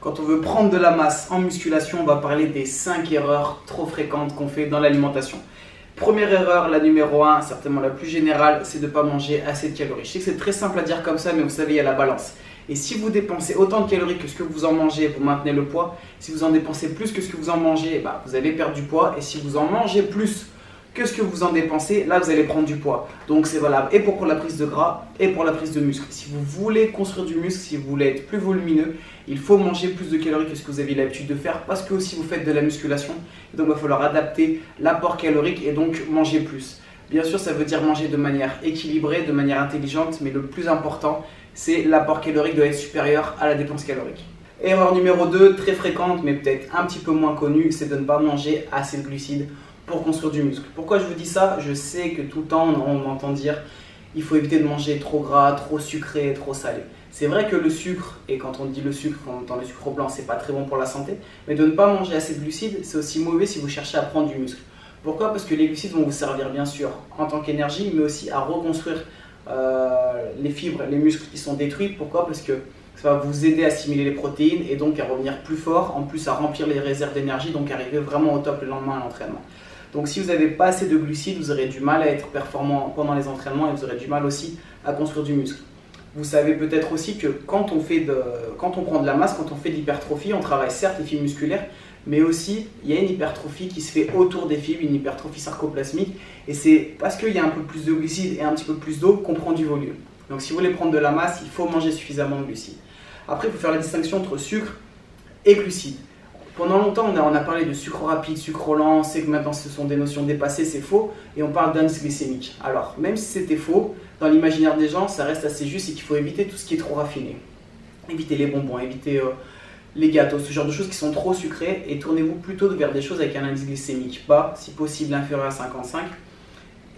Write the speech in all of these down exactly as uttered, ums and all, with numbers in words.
Quand on veut prendre de la masse en musculation, on va parler des cinq erreurs trop fréquentes qu'on fait dans l'alimentation. Première erreur, la numéro un, certainement la plus générale, c'est de ne pas manger assez de calories. Je sais que c'est très simple à dire comme ça, mais vous savez, il y a la balance. Et si vous dépensez autant de calories que ce que vous en mangez, vous maintenez le poids. Si vous en dépensez plus que ce que vous en mangez, bah, vous allez perdre du poids. Et si vous en mangez plus que ce que vous en dépensez, là vous allez prendre du poids. Donc c'est valable et pour, pour la prise de gras et pour la prise de muscle. Si vous voulez construire du muscle, si vous voulez être plus volumineux, il faut manger plus de calories que ce que vous avez l'habitude de faire parce que aussi vous faites de la musculation. Donc il va falloir adapter l'apport calorique et donc manger plus. Bien sûr, ça veut dire manger de manière équilibrée, de manière intelligente, mais le plus important, c'est l'apport calorique doit être supérieur à la dépense calorique. Erreur numéro deux, très fréquente, mais peut-être un petit peu moins connue, c'est de ne pas manger assez de glucides pour construire du muscle. Pourquoi je vous dis ça? Je sais que tout le temps on m'entend dire il faut éviter de manger trop gras, trop sucré, trop salé. C'est vrai que le sucre, et quand on dit le sucre, quand on entend le sucre blanc, c'est pas très bon pour la santé, mais de ne pas manger assez de glucides, c'est aussi mauvais si vous cherchez à prendre du muscle. Pourquoi? Parce que les glucides vont vous servir bien sûr en tant qu'énergie, mais aussi à reconstruire euh, les fibres, les muscles qui sont détruits. Pourquoi? Parce que ça va vous aider à assimiler les protéines et donc à revenir plus fort, en plus à remplir les réserves d'énergie, donc arriver vraiment au top le lendemain à l'entraînement. Donc si vous n'avez pas assez de glucides, vous aurez du mal à être performant pendant les entraînements et vous aurez du mal aussi à construire du muscle. Vous savez peut-être aussi que quand on, fait de, quand on prend de la masse, quand on fait de l'hypertrophie, on travaille certes les fibres musculaires, mais aussi il y a une hypertrophie qui se fait autour des fibres, une hypertrophie sarcoplasmique. Et c'est parce qu'il y a un peu plus de glucides et un petit peu plus d'eau qu'on prend du volume. Donc si vous voulez prendre de la masse, il faut manger suffisamment de glucides. Après, il faut faire la distinction entre sucre et glucides. Pendant longtemps, on a, on a parlé de sucre rapide, sucre lent, on sait que maintenant ce sont des notions dépassées, c'est faux, et on parle d'indice glycémique. Alors, même si c'était faux, dans l'imaginaire des gens, ça reste assez juste et qu'il faut éviter tout ce qui est trop raffiné. Évitez les bonbons, évitez euh, les gâteaux, ce genre de choses qui sont trop sucrées, et tournez-vous plutôt vers des choses avec un indice glycémique bas, si possible inférieur à cinquante-cinq,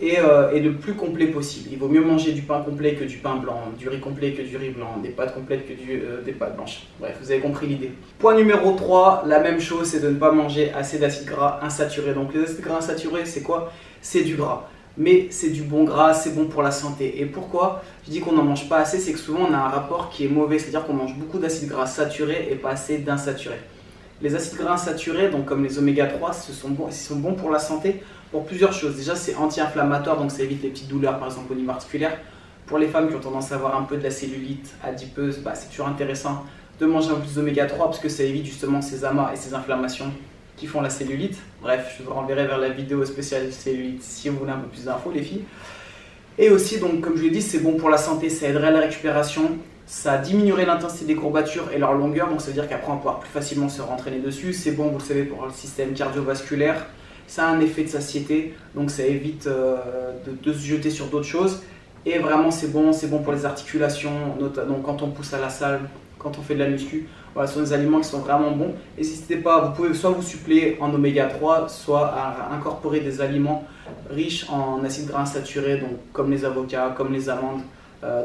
et, euh, et le plus complet possible. Il vaut mieux manger du pain complet que du pain blanc, du riz complet que du riz blanc, des pâtes complètes que du, euh, des pâtes blanches. Bref, vous avez compris l'idée. Point numéro trois, la même chose, c'est de ne pas manger assez d'acides gras insaturés. Donc les acides gras insaturés, c'est quoi? C'est du gras. Mais c'est du bon gras, c'est bon pour la santé. Et pourquoi je dis qu'on n'en mange pas assez? C'est que souvent on a un rapport qui est mauvais, c'est-à-dire qu'on mange beaucoup d'acides gras saturés et pas assez d'insaturés. Les acides gras insaturés, donc comme les oméga trois, ce sont bons, ce sont bons pour la santé pour plusieurs choses. Déjà, c'est anti-inflammatoire, donc ça évite les petites douleurs, par exemple au niveau articulaire. Pour les femmes qui ont tendance à avoir un peu de la cellulite adipeuse, bah, c'est toujours intéressant de manger un peu plus d'oméga trois parce que ça évite justement ces amas et ces inflammations qui font la cellulite. Bref, je vous renverrai vers la vidéo spéciale cellulite si vous voulez un peu plus d'infos, les filles. Et aussi, donc, comme je l'ai dit, c'est bon pour la santé, ça aiderait à la récupération. Ça diminuerait l'intensité des courbatures et leur longueur, donc ça veut dire qu'après on pourra plus facilement se rentraîner dessus. C'est bon, vous le savez, pour le système cardiovasculaire. Ça a un effet de satiété, donc ça évite euh, de, de se jeter sur d'autres choses. Et vraiment c'est bon, c'est bon pour les articulations, notamment quand on pousse à la salle, quand on fait de la muscu. Voilà, ce sont des aliments qui sont vraiment bons. N'hésitez pas, vous pouvez soit vous suppléer en oméga trois, soit à incorporer des aliments riches en acides gras insaturés, donc comme les avocats, comme les amandes,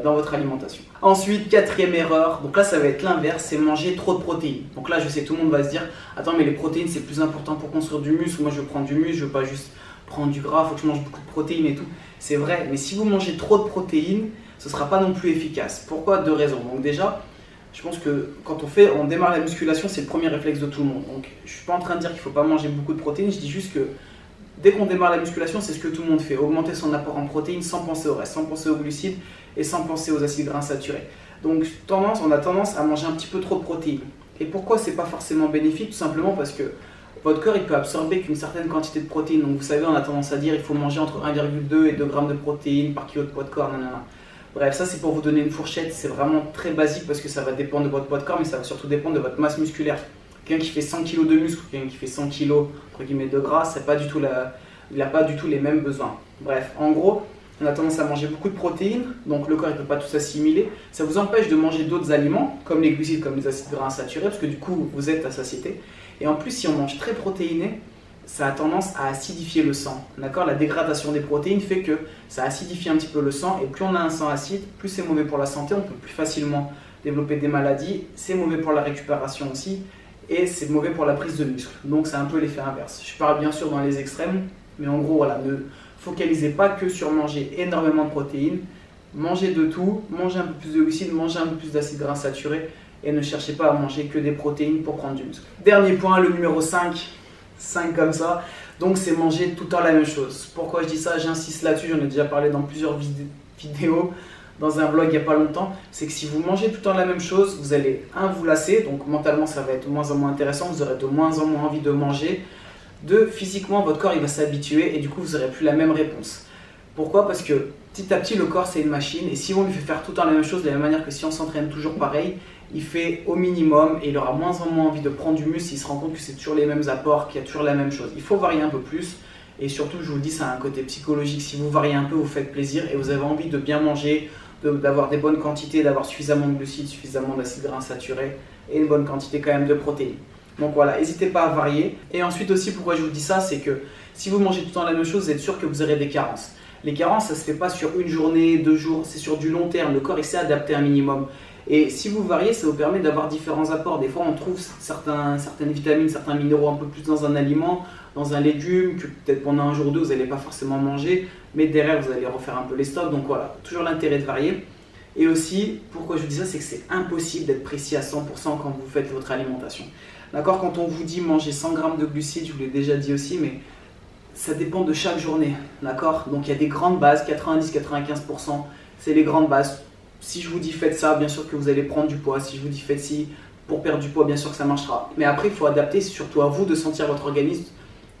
dans votre alimentation. Ensuite, quatrième erreur, donc là ça va être l'inverse, c'est manger trop de protéines. Donc là je sais tout le monde va se dire attends mais les protéines c'est plus important pour construire du muscle, moi je veux prendre du muscle, je veux pas juste prendre du gras, il faut que je mange beaucoup de protéines et tout. C'est vrai, mais si vous mangez trop de protéines, ce sera pas non plus efficace. Pourquoi? Deux raisons. Donc déjà, je pense que quand on fait, on démarre la musculation, c'est le premier réflexe de tout le monde. Donc je suis pas en train de dire qu'il faut pas manger beaucoup de protéines, je dis juste que dès qu'on démarre la musculation, c'est ce que tout le monde fait, augmenter son apport en protéines sans penser au reste, sans penser aux glucides et sans penser aux acides gras saturés. Donc tendance, on a tendance à manger un petit peu trop de protéines. Et pourquoi c'est pas forcément bénéfique? Tout simplement parce que votre corps il peut absorber qu'une certaine quantité de protéines. Donc vous savez, on a tendance à dire il faut manger entre un virgule deux et deux grammes de protéines par kilo de poids de corps, nanana. Bref, ça c'est pour vous donner une fourchette, c'est vraiment très basique parce que ça va dépendre de votre poids de corps, mais ça va surtout dépendre de votre masse musculaire. Quelqu'un qui fait cent kilos de muscle, quelqu'un qui fait cent kilos entre guillemets, de gras, c'est pas du tout la, il n'a pas du tout les mêmes besoins. Bref, en gros, on a tendance à manger beaucoup de protéines, donc le corps ne peut pas tout assimiler. Ça vous empêche de manger d'autres aliments, comme les glucides, comme les acides gras insaturés, parce que du coup, vous êtes à satiété. Et en plus, si on mange très protéiné, ça a tendance à acidifier le sang. D'accord ? La dégradation des protéines fait que ça acidifie un petit peu le sang, et plus on a un sang acide, plus c'est mauvais pour la santé, on peut plus facilement développer des maladies, c'est mauvais pour la récupération aussi, et c'est mauvais pour la prise de muscle. Donc c'est un peu l'effet inverse. Je parle bien sûr dans les extrêmes, mais en gros voilà, ne focalisez pas que sur manger énormément de protéines, mangez de tout, mangez un peu plus de glucides, mangez un peu plus d'acides gras saturés et ne cherchez pas à manger que des protéines pour prendre du muscle. Dernier point, le numéro cinq, cinq comme ça, donc c'est manger tout le temps la même chose. Pourquoi je dis ça? J'insiste là-dessus, j'en ai déjà parlé dans plusieurs vid vidéos, dans un vlog il n'y a pas longtemps, c'est que si vous mangez tout le temps la même chose, vous allez, un, vous lasser, donc mentalement ça va être de moins en moins intéressant, vous aurez de moins en moins envie de manger, deux, physiquement votre corps il va s'habituer et du coup vous n'aurez plus la même réponse. Pourquoi? Parce que petit à petit le corps c'est une machine et si on lui fait faire tout le temps la même chose de la même manière que si on s'entraîne toujours pareil, il fait au minimum et il aura moins en moins envie de prendre du muscle, il se rend compte que c'est toujours les mêmes apports, qu'il y a toujours la même chose. Il faut varier un peu plus et surtout je vous le dis, ça a un côté psychologique, si vous variez un peu vous faites plaisir et vous avez envie de bien manger, d'avoir de, des bonnes quantités, d'avoir suffisamment de glucides, suffisamment d'acides gras saturés et une bonne quantité quand même de protéines. Donc voilà, n'hésitez pas à varier. Et ensuite aussi pourquoi je vous dis ça, c'est que si vous mangez tout le temps la même chose, vous êtes sûr que vous aurez des carences. Les carences, ça ne se fait pas sur une journée, deux jours, c'est sur du long terme, le corps il s'est adapté un minimum. Et si vous variez, ça vous permet d'avoir différents apports. Des fois, on trouve certains, certaines vitamines, certains minéraux un peu plus dans un aliment, dans un légume, que peut-être pendant un jour ou deux, vous n'allez pas forcément manger, mais derrière, vous allez refaire un peu les stocks. Donc voilà, toujours l'intérêt de varier. Et aussi, pourquoi je vous dis ça, c'est que c'est impossible d'être précis à cent pour cent quand vous faites votre alimentation. D'accord, quand on vous dit manger cent grammes de glucides, je vous l'ai déjà dit aussi, mais ça dépend de chaque journée. D'accord, donc il y a des grandes bases, quatre-vingt-dix à quatre-vingt-quinze pour cent, c'est les grandes bases. Si je vous dis faites ça, bien sûr que vous allez prendre du poids. Si je vous dis faites ci, pour perdre du poids, bien sûr que ça marchera. Mais après, il faut adapter, c'est surtout à vous de sentir votre organisme,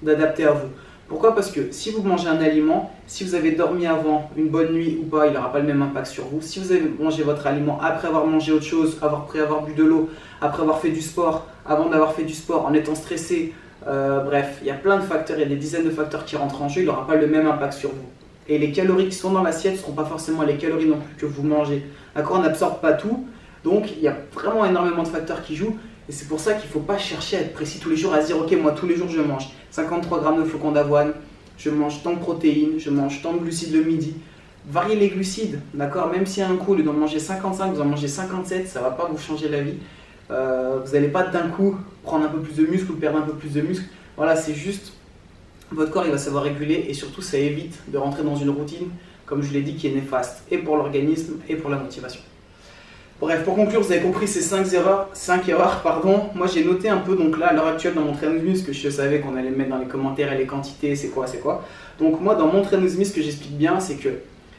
d'adapter à vous. Pourquoi? Parce que si vous mangez un aliment, si vous avez dormi avant, une bonne nuit ou pas, il n'aura pas le même impact sur vous. Si vous avez mangé votre aliment après avoir mangé autre chose, après avoir bu de l'eau, après avoir fait du sport, avant d'avoir fait du sport, en étant stressé, euh, bref, il y a plein de facteurs, il y a des dizaines de facteurs qui rentrent en jeu, il n'aura pas le même impact sur vous. Et les calories qui sont dans l'assiette ne seront pas forcément les calories non plus que vous mangez. D'accord, on n'absorbe pas tout, donc il y a vraiment énormément de facteurs qui jouent. Et c'est pour ça qu'il ne faut pas chercher à être précis tous les jours, à se dire « Ok, moi tous les jours je mange cinquante-trois grammes de flocons d'avoine, je mange tant de protéines, je mange tant de glucides le midi. » Variez les glucides, d'accord. Même si à un coup, au lieu d'en manger cinquante-cinq, vous en mangez cinquante-sept, ça ne va pas vous changer la vie. Euh, vous n'allez pas d'un coup prendre un peu plus de muscle ou perdre un peu plus de muscle. Voilà, c'est juste… Votre corps il va savoir réguler et surtout ça évite de rentrer dans une routine, comme je l'ai dit, qui est néfaste et pour l'organisme et pour la motivation. Bref, pour conclure, vous avez compris ces cinq erreurs, cinq erreurs pardon. Moi j'ai noté un peu, donc là à l'heure actuelle dans mon Train With Me, ce que je savais qu'on allait mettre dans les commentaires et les quantités, c'est quoi, c'est quoi. Donc moi dans mon Train With Me, ce que j'explique bien, c'est que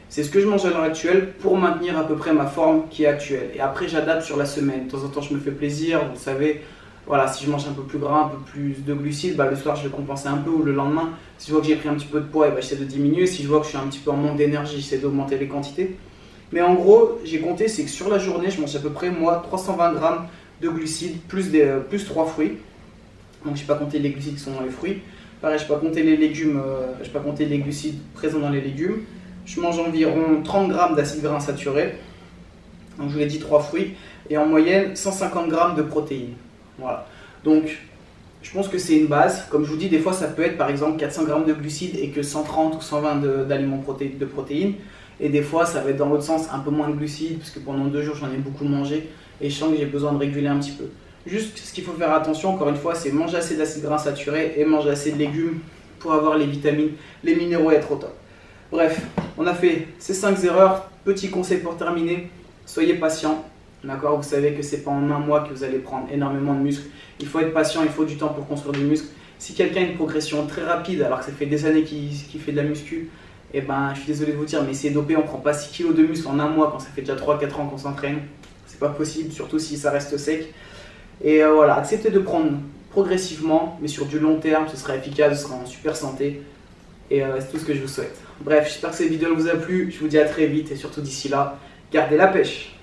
c'est ce que je mange à l'heure actuelle pour maintenir à peu près ma forme qui est actuelle. Et après j'adapte sur la semaine, de temps en temps je me fais plaisir, vous le savez. Voilà, si je mange un peu plus gras, un peu plus de glucides, bah le soir je vais compenser un peu ou le lendemain. Si je vois que j'ai pris un petit peu de poids, et bah, j'essaie de diminuer. Si je vois que je suis un petit peu en manque d'énergie, j'essaie d'augmenter les quantités. Mais en gros, j'ai compté, c'est que sur la journée, je mange à peu près moi trois cent vingt grammes de glucides plus, des, euh, plus trois fruits. Donc je n'ai pas compté les glucides qui sont dans les fruits. Pareil, je n'ai pas compté les légumes, euh, je n'ai pas compté les glucides présents dans les légumes. Je mange environ trente grammes d'acides gras saturés. Donc je vous l'ai dit, trois fruits. Et en moyenne, cent cinquante grammes de protéines. Voilà, donc je pense que c'est une base. Comme je vous dis, des fois ça peut être par exemple quatre cents grammes de glucides et que cent trente ou cent vingt d'aliments de, proté de protéines. Et des fois ça va être dans l'autre sens, un peu moins de glucides, parce que pendant deux jours j'en ai beaucoup mangé et je sens que j'ai besoin de réguler un petit peu. Juste ce qu'il faut faire attention, encore une fois, c'est manger assez d'acides gras saturés et manger assez de légumes pour avoir les vitamines, les minéraux et être au top. Bref, on a fait ces cinq erreurs. Petit conseil pour terminer, soyez patient. D'accord, vous savez que c'est pas en un mois que vous allez prendre énormément de muscles. Il faut être patient, il faut du temps pour construire du muscle. Si quelqu'un a une progression très rapide alors que ça fait des années qu'il qu'il fait de la muscu, eh ben, je suis désolé de vous dire, mais c'est dopé, on prend pas six kilos de muscle en un mois quand ça fait déjà trois quatre ans qu'on s'entraîne. C'est pas possible, surtout si ça reste sec. Et euh, voilà, acceptez de prendre progressivement, mais sur du long terme, ce sera efficace, ce sera en super santé. Et euh, c'est tout ce que je vous souhaite. Bref, j'espère que cette vidéo vous a plu, je vous dis à très vite et surtout d'ici là, gardez la pêche.